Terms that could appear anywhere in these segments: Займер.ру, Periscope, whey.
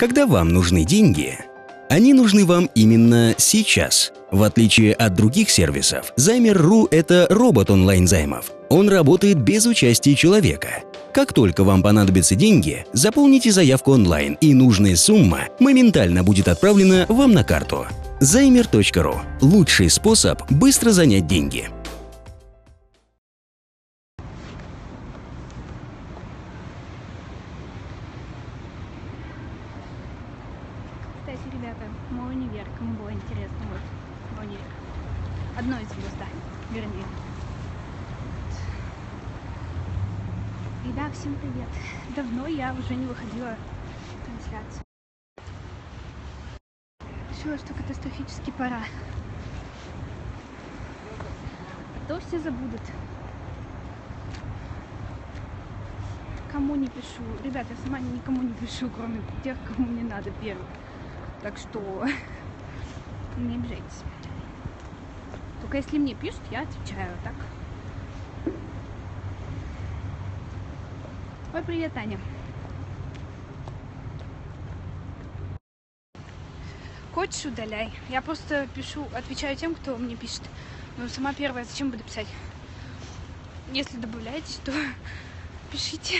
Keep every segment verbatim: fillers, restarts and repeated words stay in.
Когда вам нужны деньги, они нужны вам именно сейчас. В отличие от других сервисов, Займер точка ру – это робот онлайн-займов. Он работает без участия человека. Как только вам понадобятся деньги, заполните заявку онлайн, и нужная сумма моментально будет отправлена вам на карту. Займер точка ру – лучший способ быстро занять деньги. Кстати, ребята, мой универ, кому было интересно, вот мой универ. Одно из его зданий, вернее. И да, всем привет. Давно я уже не выходила в трансляцию. Решила, что катастрофически пора. А то все забудут. Кому не пишу. Ребята, я сама никому не пишу, кроме тех, кому мне надо первым. Так что не обижайтесь. Только если мне пишут, я отвечаю, так? Ой, привет, Аня. Хочешь, удаляй. Я просто пишу, отвечаю тем, кто мне пишет. Но сама первая, зачем буду писать? Если добавляетесь, то пишите.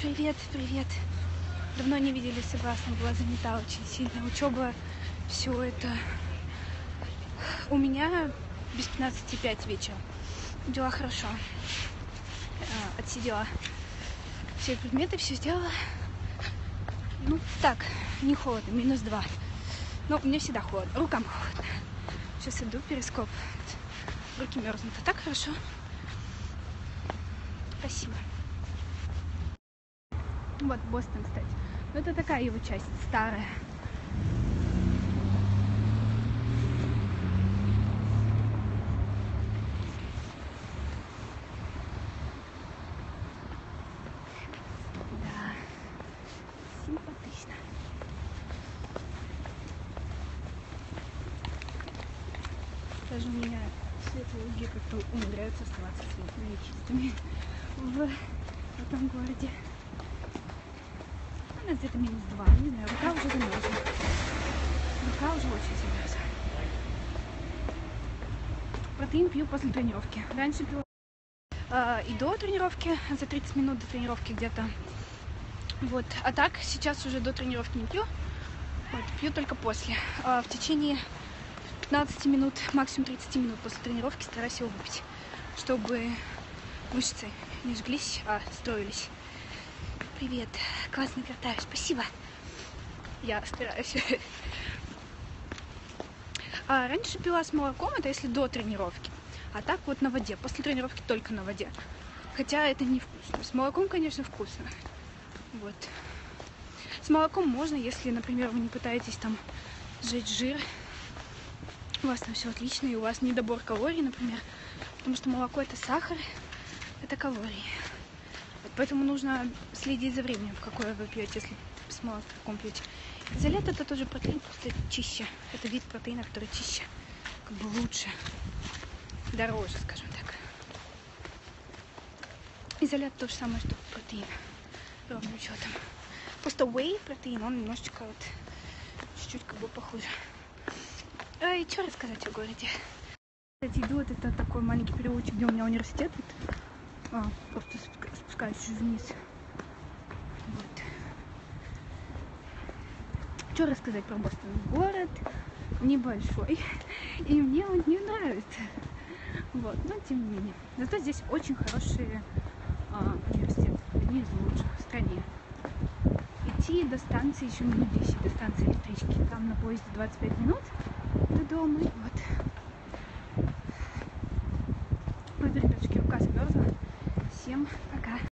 Привет, привет. Давно не виделись, согласна, была занята очень сильно. Учеба, все это. У меня без пятнадцати пять вечера. Дела хорошо. Отсидела все предметы, все сделала. Ну, так, не холодно, минус два. Но мне всегда холодно, рукам холодно. Сейчас иду, перископ. Руки мерзнут, а так хорошо. Спасибо. Вот, Бостон, кстати. Но это такая его часть, старая. Симпатично. Даже у меня светлые как-то умудряются оставаться светлыми и чистыми в этом городе. У нас где-то минус два, не знаю, рука уже замерзла. Рука уже очень замерзла. Протеин пью после тренировки. Раньше пила э, и до тренировки, за тридцать минут до тренировки где-то. Вот, а так сейчас уже до тренировки не пью, вот, пью только после. А в течение пятнадцати минут, максимум тридцати минут после тренировки стараюсь его выпить, чтобы мышцы не жглись, а строились. Привет, классно катаюсь, спасибо. Я стараюсь. А раньше пила с молоком, это если до тренировки, а так вот на воде, после тренировки только на воде. Хотя это невкусно, с молоком, конечно, вкусно. Вот. С молоком можно, если, например, вы не пытаетесь там сжечь жир, у вас там все отлично, и у вас недобор калорий, например, потому что молоко — это сахар, это калории. Вот поэтому нужно следить за временем, какое вы пьете, если с молоком пьете. Изолят — это тоже протеин, просто чище. Это вид протеина, который чище, как бы лучше, дороже, скажем так. Изолят — то же самое, что протеин. Ровным счетом. Просто whey протеин, он немножечко вот чуть-чуть как бы похуже. Ой, что рассказать о городе? Кстати, иду, вот это такой маленький переулочек, где у меня университет. Вот. А, просто спускаюсь вниз. Вот. Что рассказать про Бостон? Город небольшой, и мне он не нравится. Вот, но тем не менее. Зато здесь очень хорошие а, университеты. Одни из лучших в стране. Идти до станции еще минут десять, до станции электрички. Там на поезде двадцать пять минут до дома. И вот. Ой, ребятушки, рука замерзла. Всем